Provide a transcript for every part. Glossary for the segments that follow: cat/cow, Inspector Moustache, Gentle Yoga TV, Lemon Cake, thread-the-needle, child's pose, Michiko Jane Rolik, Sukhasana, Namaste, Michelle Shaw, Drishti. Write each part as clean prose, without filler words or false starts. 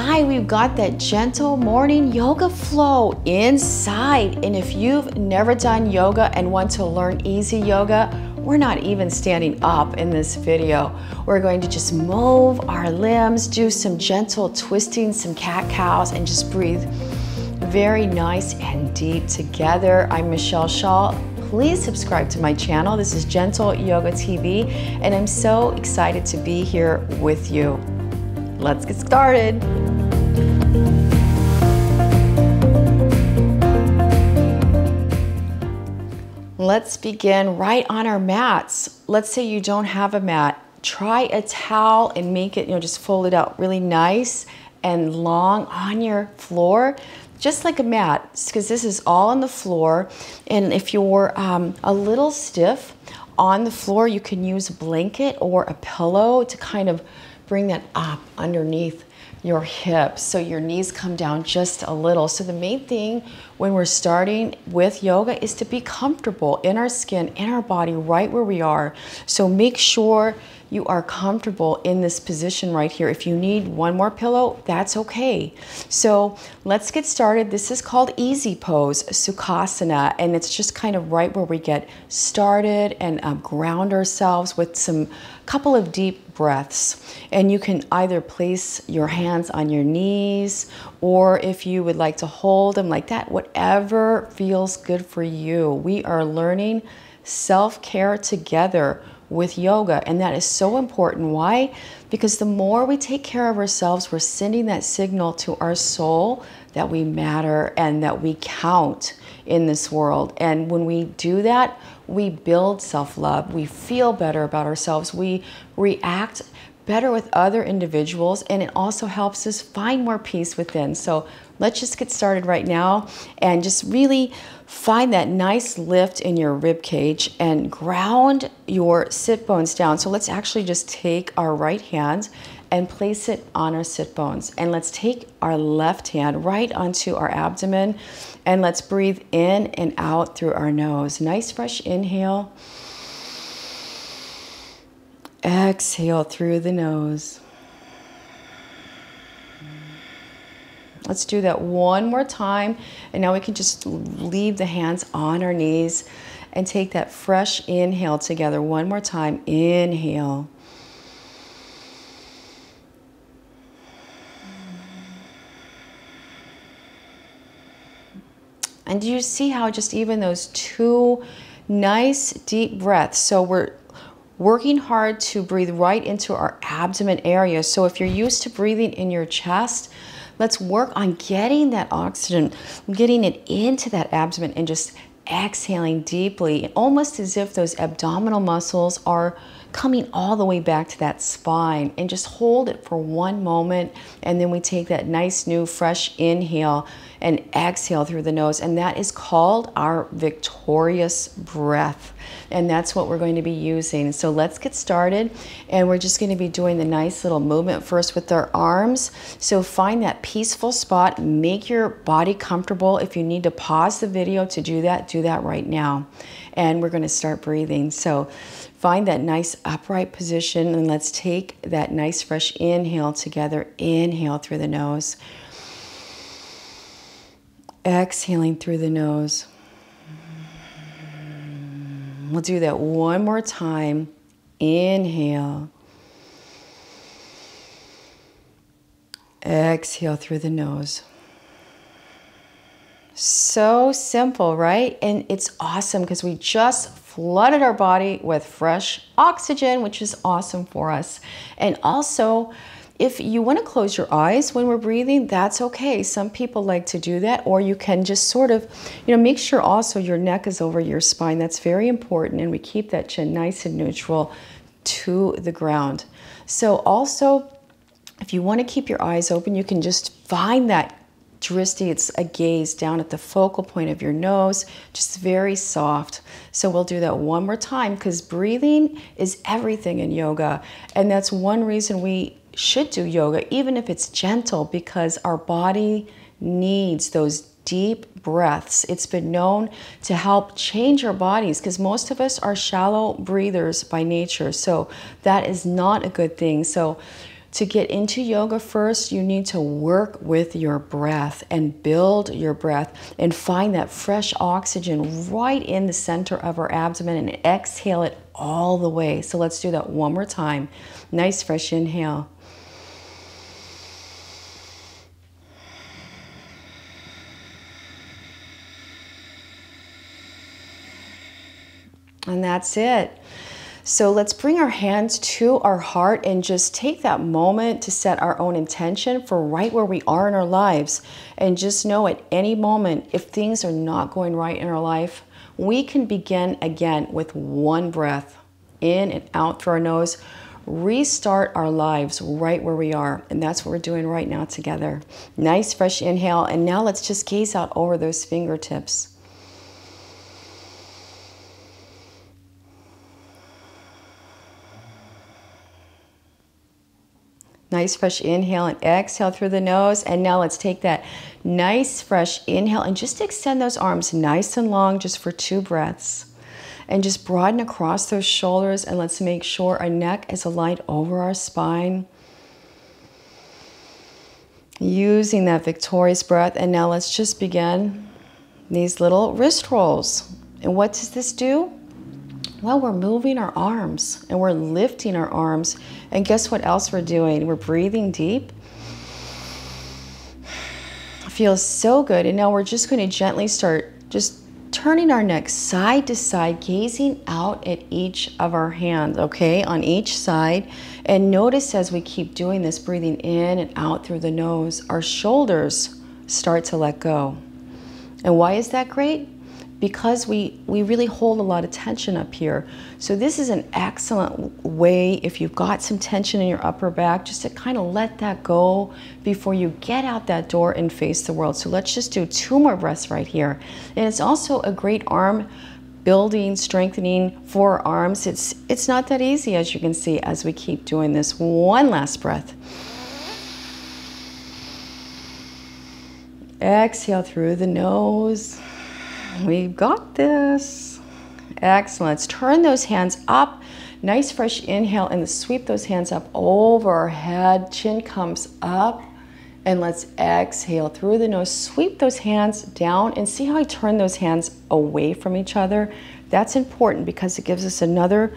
Hi, we've got that gentle morning yoga flow inside. And if you've never done yoga and want to learn easy yoga, we're not even standing up in this video. We're going to just move our limbs, do some gentle twisting, some cat-cows, and just breathe very nice and deep together. I'm Michelle Shaw. Please subscribe to my channel. This is Gentle Yoga TV, and I'm so excited to be here with you. Let's get started. Let's begin right on our mats. Let's say you don't have a mat. Try a towel and make it, just fold it out really nice and long on your floor, just like a mat, because this is all on the floor. And if you're a little stiff on the floor, you can use a blanket or a pillow to kind of bring that up underneath your hips so your knees come down just a little. So the main thing when we're starting with yoga is to be comfortable in our skin, in our body, right where we are. So make sure you are comfortable in this position right here. If you need one more pillow, that's okay. So let's get started. This is called Easy Pose, Sukhasana, and it's just kind of right where we get started and ground ourselves with some couple of deep breaths. And you can either place your hands on your knees, or if you would like to hold them like that, whatever feels good for you. We are learning self-care together with yoga, and that is so important. Why? Because the more we take care of ourselves, we're sending that signal to our soul that we matter and that we count in this world. And when we do that, we build self-love, we feel better about ourselves, we react better with other individuals, and it also helps us find more peace within. So let's just get started right now and just really find that nice lift in your rib cage and ground your sit bones down. So let's actually just take our right hand and place it on our sit bones, and let's take our left hand right onto our abdomen, and let's breathe in and out through our nose. Nice fresh inhale. Exhale through the nose. Let's do that one more time. And now we can just leave the hands on our knees and take that fresh inhale together one more time. Inhale. And do you see how just even those two nice deep breaths? So we're working hard to breathe right into our abdomen area. So if you're used to breathing in your chest, let's work on getting that oxygen, getting it into that abdomen, and just exhaling deeply, almost as if those abdominal muscles are coming all the way back to that spine. And just hold it for one moment, and then we take that nice new fresh inhale and exhale through the nose, and that is called our victorious breath, and that's what we're going to be using. So let's get started, and we're just going to be doing the nice little movement first with our arms. So find that peaceful spot, make your body comfortable. If you need to pause the video to do that right now, and we're going to start breathing. So find that nice upright position, and let's take that nice fresh inhale together. Inhale through the nose. Exhaling through the nose. We'll do that one more time. Inhale. Exhale through the nose. So simple, right? And it's awesome because we just flooded our body with fresh oxygen, which is awesome for us. And also, if you want to close your eyes when we're breathing, that's okay. Some people like to do that, or you can just sort of, make sure also your neck is over your spine. That's very important, and we keep that chin nice and neutral to the ground. So also, if you want to keep your eyes open, you can just find that drishti. It's a gaze down at the focal point of your nose, just very soft. So we'll do that one more time, because breathing is everything in yoga, and that's one reason we should do yoga, even if it's gentle, because our body needs those deep breaths. It's been known to help change our bodies, because most of us are shallow breathers by nature, so that is not a good thing. So To get into yoga first, you need to work with your breath and build your breath and find that fresh oxygen right in the center of our abdomen and exhale it all the way. So let's do that one more time. Nice fresh inhale. And that's it. So let's bring our hands to our heart and just take that moment to set our own intention for right where we are in our lives. And just know at any moment, if things are not going right in our life, we can begin again with one breath, in and out through our nose, restart our lives right where we are. And that's what we're doing right now together. Nice fresh inhale. And now let's just gaze out over those fingertips. Nice fresh inhale and exhale through the nose. And now let's take that nice fresh inhale and just extend those arms nice and long just for two breaths. And just broaden across those shoulders, and let's make sure our neck is aligned over our spine. Using that victorious breath. And now let's just begin these little wrist rolls. And what does this do? Well, we're moving our arms and we're lifting our arms. And guess what else we're doing? We're breathing deep. It feels so good. And now we're just going to gently start just turning our neck side to side, gazing out at each of our hands, okay, on each side. And notice as we keep doing this, breathing in and out through the nose, our shoulders start to let go. And why is that great? Because we really hold a lot of tension up here. So this is an excellent way, if you've got some tension in your upper back, just to kind of let that go before you get out that door and face the world. So let's just do two more breaths right here. And it's also a great arm building, strengthening for our arms. It's not that easy, as you can see, as we keep doing this. One last breath. Exhale through the nose. We've got this. Excellent. Let's turn those hands up. Nice fresh inhale and sweep those hands up over our head. Chin comes up. And let's exhale through the nose. Sweep those hands down and see how I turn those hands away from each other. That's important because it gives us another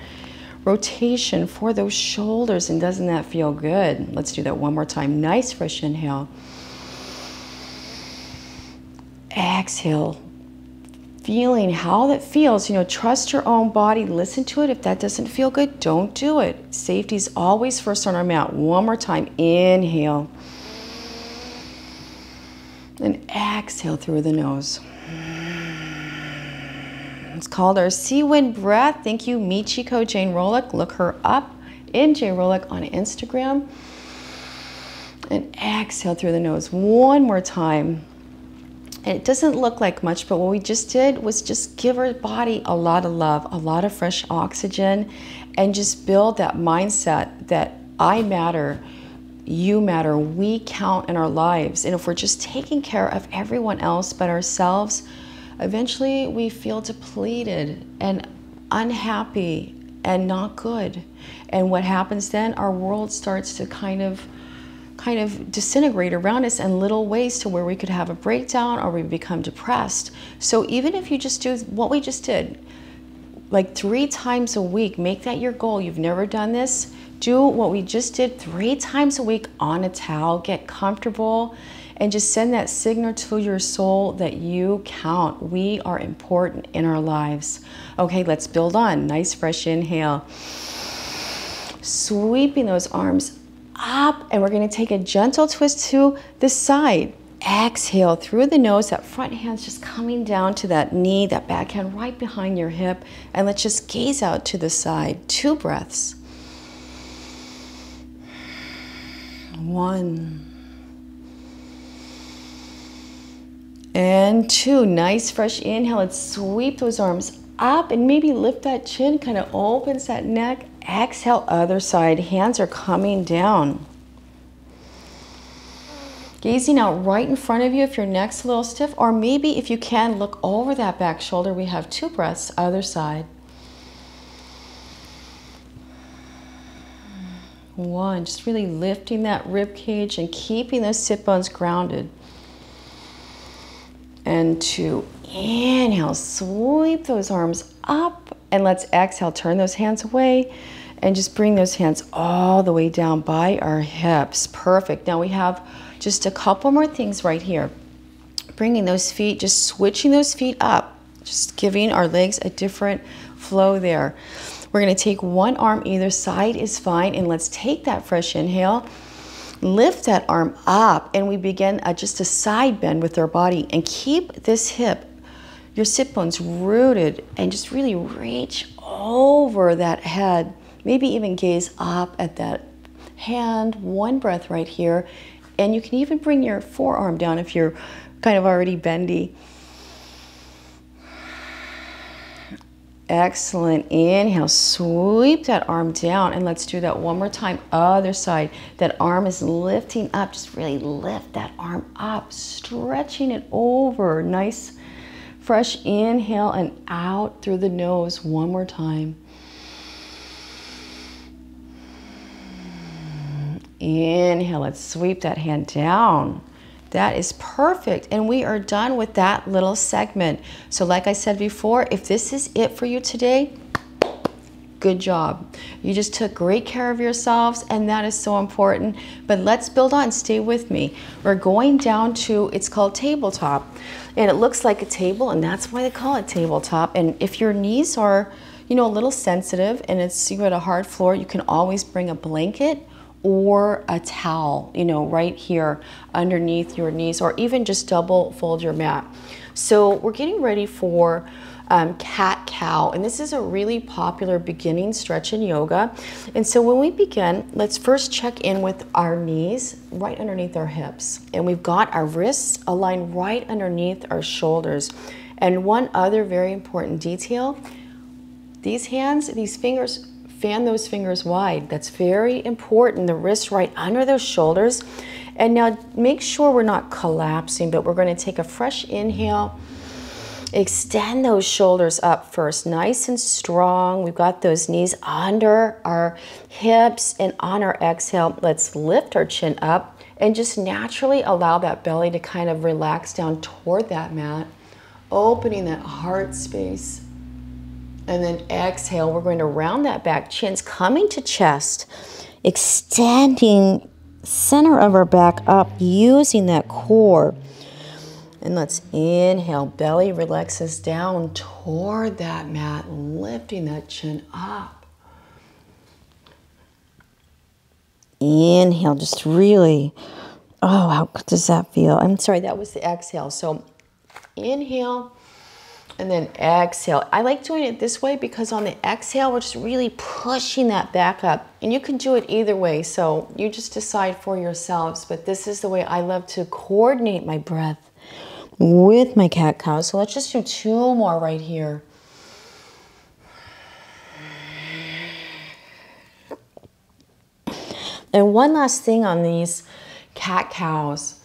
rotation for those shoulders. And doesn't that feel good? Let's do that one more time. Nice fresh inhale. Exhale. Feeling how that feels, you know, trust your own body, listen to it. If that doesn't feel good, don't do it. Safety's always first on our mat. One more time, inhale. And exhale through the nose. It's called our Sea Wind Breath. Thank you, Michiko Jane Rolik. Look her up in Jane Rolik on Instagram. And exhale through the nose. One more time. And it doesn't look like much, but what we just did was just give our body a lot of love, a lot of fresh oxygen, and just build that mindset that I matter, you matter, we count in our lives. And if we're just taking care of everyone else but ourselves, eventually we feel depleted and unhappy and not good. And what happens then? Our world starts to kind of disintegrate around us in little ways to where we could have a breakdown or we become depressed. So even if you just do what we just did, like 3 times a week, make that your goal. You've never done this. Do what we just did 3 times a week on a towel. Get comfortable and just send that signal to your soul that you count. We are important in our lives. Okay, let's build on. Nice fresh inhale. Sweeping those arms up, and we're going to take a gentle twist to the side. Exhale through the nose, that front hand's just coming down to that knee, that back hand right behind your hip, and let's just gaze out to the side. 2 breaths. 1 and 2. Nice fresh inhale. Let's sweep those arms up and maybe lift that chin, kind of opens that neck. Exhale, other side. Hands are coming down. Gazing out right in front of you if your neck's a little stiff, or maybe if you can, look over that back shoulder. We have 2 breaths, other side. one. Just really lifting that rib cage and keeping those sit bones grounded. And two, inhale, sweep those arms up, and let's exhale, turn those hands away, and just bring those hands all the way down by our hips. Perfect. Now we have just a couple more things right here. Bringing those feet, just switching those feet up, just giving our legs a different flow there. We're going to take one arm either side is fine, and let's take that fresh inhale, lift that arm up, and we begin just a side bend with our body, and keep this hip, your sit bones rooted, and just really reach over that head. Maybe even gaze up at that hand, one breath right here, and you can even bring your forearm down if you're kind of already bendy. Excellent. Inhale, sweep that arm down, and let's do that one more time. Other side, that arm is lifting up, just really lift that arm up, stretching it over. Nice fresh inhale and out through the nose one more time. Inhale, let's sweep that hand down. That is perfect, and we are done with that little segment. So like I said before, if this is it for you today, good job. You just took great care of yourselves, and that is so important. But let's build on, stay with me. We're going down to, it's called tabletop, and it looks like a table, and that's why they call it tabletop. And if your knees are, you know, a little sensitive, and it's, you got a hard floor, you can always bring a blanket or a towel, you know, right here underneath your knees, or even just double fold your mat. So we're getting ready for cat-cow, and this is a really popular beginning stretch in yoga. And so when we begin, let's first check in with our knees right underneath our hips, and we've got our wrists aligned right underneath our shoulders. And one other very important detail, these hands, these fingers, fan those fingers wide. That's very important. The wrists right under those shoulders. And now make sure we're not collapsing, but we're going to take a fresh inhale. Extend those shoulders up first, nice and strong. We've got those knees under our hips, and on our exhale, let's lift our chin up and just naturally allow that belly to kind of relax down toward that mat, opening that heart space. And then exhale, we're going to round that back, chin's coming to chest, extending center of our back up, using that core. And let's inhale, belly relaxes down toward that mat, lifting that chin up. Inhale, just really, oh, how good does that feel? I'm sorry, that was the exhale. So inhale. And then exhale. I like doing it this way because on the exhale, we're just really pushing that back up. And you can do it either way, so you just decide for yourselves. But this is the way I love to coordinate my breath with my cat-cow. So let's just do two more right here. And one last thing on these cat-cows.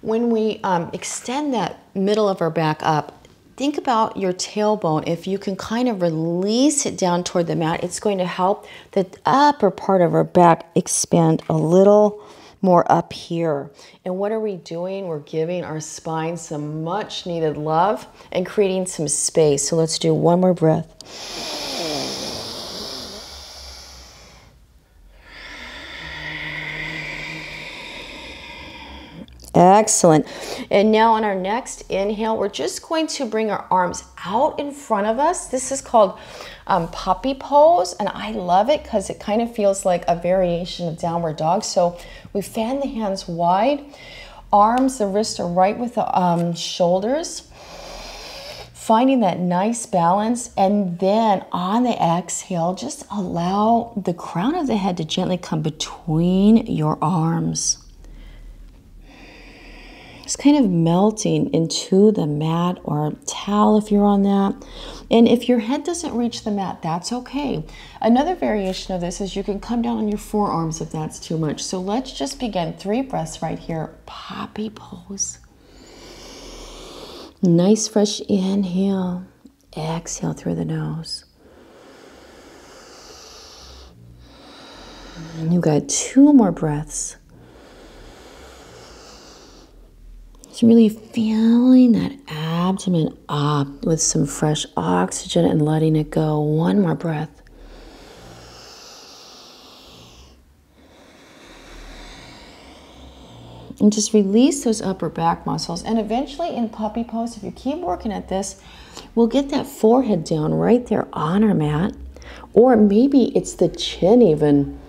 When we extend that middle of our back up, think about your tailbone. If you can kind of release it down toward the mat, it's going to help the upper part of our back expand a little more up here. And what are we doing? We're giving our spine some much needed love and creating some space. So let's do one more breath. Excellent. And now on our next inhale, we're just going to bring our arms out in front of us. This is called puppy pose, and I love it because it kind of feels like a variation of downward dog. So we fan the hands wide, arms, the wrists are right with the shoulders, finding that nice balance. And then on the exhale, just allow the crown of the head to gently come between your arms. Just kind of melting into the mat or towel if you're on that. And if your head doesn't reach the mat, that's okay. Another variation of this is you can come down on your forearms if that's too much. So let's just begin 3 breaths right here. Poppy pose. Nice fresh inhale. Exhale through the nose. And you've got two more breaths. Just really feeling that abdomen up with some fresh oxygen and letting it go. One more breath. And just release those upper back muscles. And eventually in puppy pose, if you keep working at this, we'll get that forehead down right there on our mat. Or maybe it's the chin even.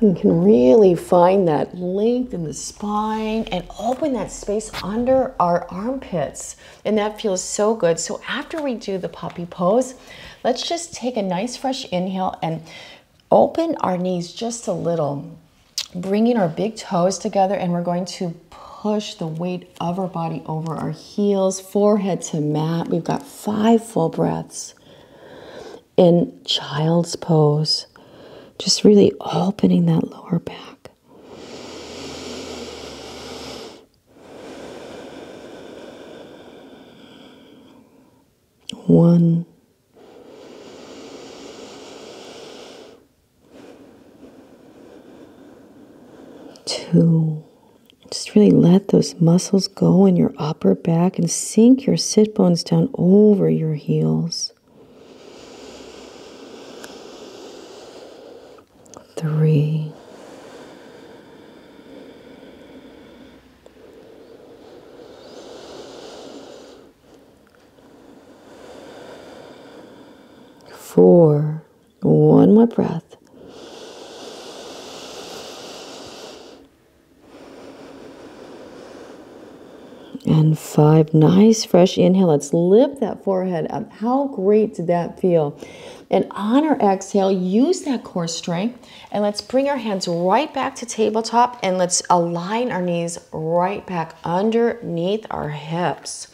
You can really find that length in the spine and open that space under our armpits. And that feels so good. So after we do the puppy pose, let's just take a nice fresh inhale and open our knees just a little, bringing our big toes together, and we're going to push the weight of our body over our heels, forehead to mat. We've got 5 full breaths in child's pose. Just really opening that lower back. One. Two. Just really let those muscles go in your upper back and sink your sit bones down over your heels. 3. 4. One more breath. 5, nice fresh inhale. Let's lift that forehead up. How great did that feel? And on our exhale, use that core strength, and let's bring our hands right back to tabletop, and let's align our knees right back underneath our hips.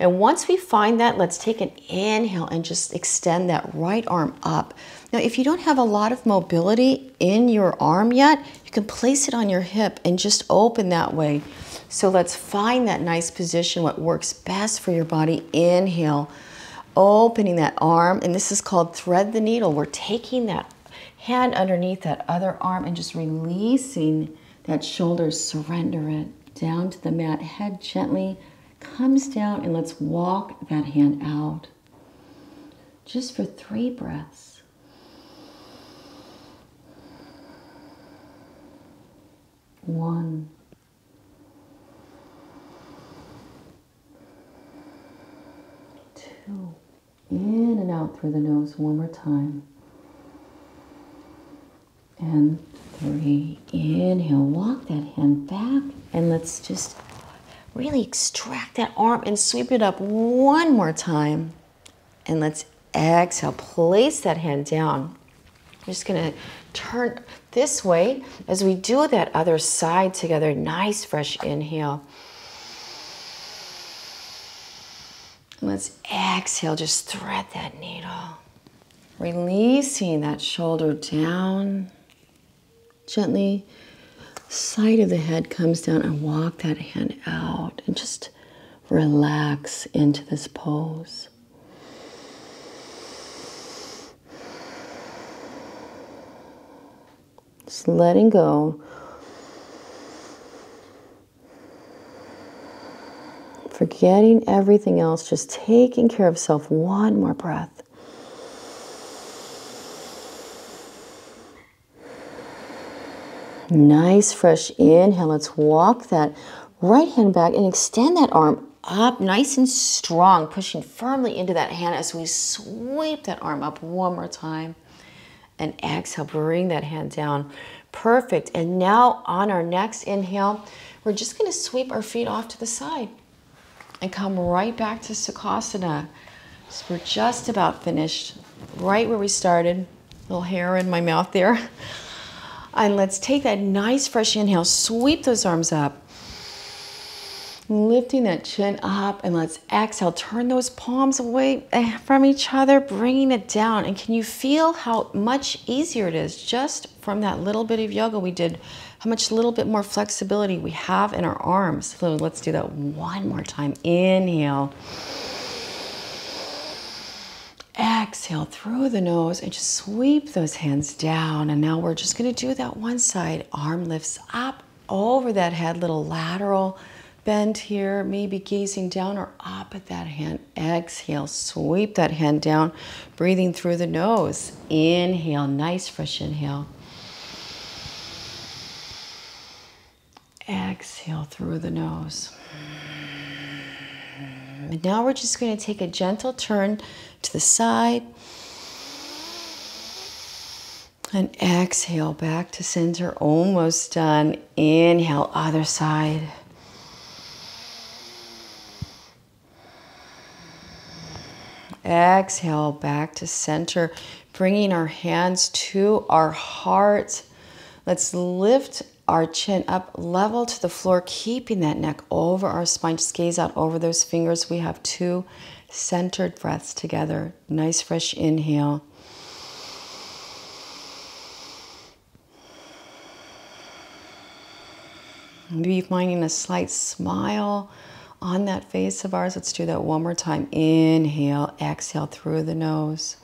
And once we find that, let's take an inhale and just extend that right arm up. Now, if you don't have a lot of mobility in your arm yet, you can place it on your hip and just open that way. So let's find that nice position, what works best for your body. Inhale, opening that arm, and this is called thread the needle. We're taking that hand underneath that other arm and just releasing that shoulder, surrender it down to the mat. Head gently comes down, and let's walk that hand out just for 3 breaths. One. 2. In and out through the nose one more time. And 3. Inhale, walk that hand back, and let's just really extract that arm and sweep it up one more time. And let's exhale, place that hand down. I'm just gonna turn this way as we do that other side together. Nice fresh inhale. And let's exhale, just thread that needle. Releasing that shoulder down. Gently, side of the head comes down, and walk that hand out and just relax into this pose. Just letting go. Forgetting everything else, just taking care of self. One more breath. Nice fresh inhale. Let's walk that right hand back and extend that arm up nice and strong, pushing firmly into that hand as we sweep that arm up one more time. And exhale, bring that hand down. Perfect. And now on our next inhale, we're just going to sweep our feet off to the side and come right back to Sukhasana. So we're just about finished, right where we started. A little hair in my mouth there. And let's take that nice fresh inhale, sweep those arms up, lifting that chin up, and let's exhale, turn those palms away from each other, bringing it down. And can you feel how much easier it is just from that little bit of yoga we did, how much little bit more flexibility we have in our arms? So let's do that one more time. Inhale, exhale. exhale through the nose and just sweep those hands down. And now we're just gonna do that one side. Arm lifts up over that head, little lateral bend here, maybe gazing down or up at that hand. Exhale, sweep that hand down, breathing through the nose. Inhale, nice fresh inhale. Exhale through the nose. And now we're just going to take a gentle turn to the side. And exhale back to center. Almost done. Inhale, other side. Exhale back to center. Bringing our hands to our heart. Let's lift our chin up level to the floor, keeping that neck over our spine. Just gaze out over those fingers. We have two centered breaths together. Nice fresh inhale. Maybe finding a slight smile on that face of ours. Let's do that one more time. Inhale, exhale through the nose.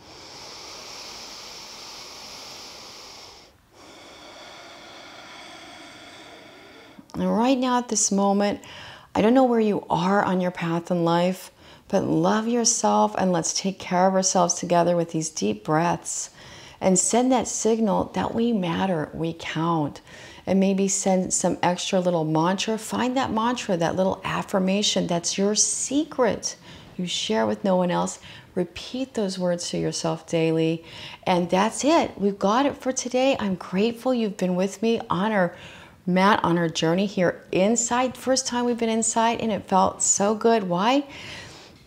And right now at this moment, I don't know where you are on your path in life, but love yourself and let's take care of ourselves together with these deep breaths and send that signal that we matter, we count. And maybe send some extra little mantra. Find that mantra, that little affirmation that's your secret. You share with no one else. Repeat those words to yourself daily. And that's it. We've got it for today. I'm grateful you've been with me on our mat, on our journey here inside. First time we've been inside and it felt so good. Why?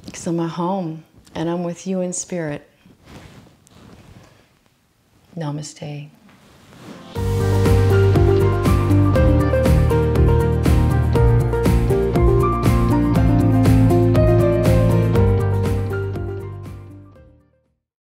Because I'm at home and I'm with you in spirit. Namaste.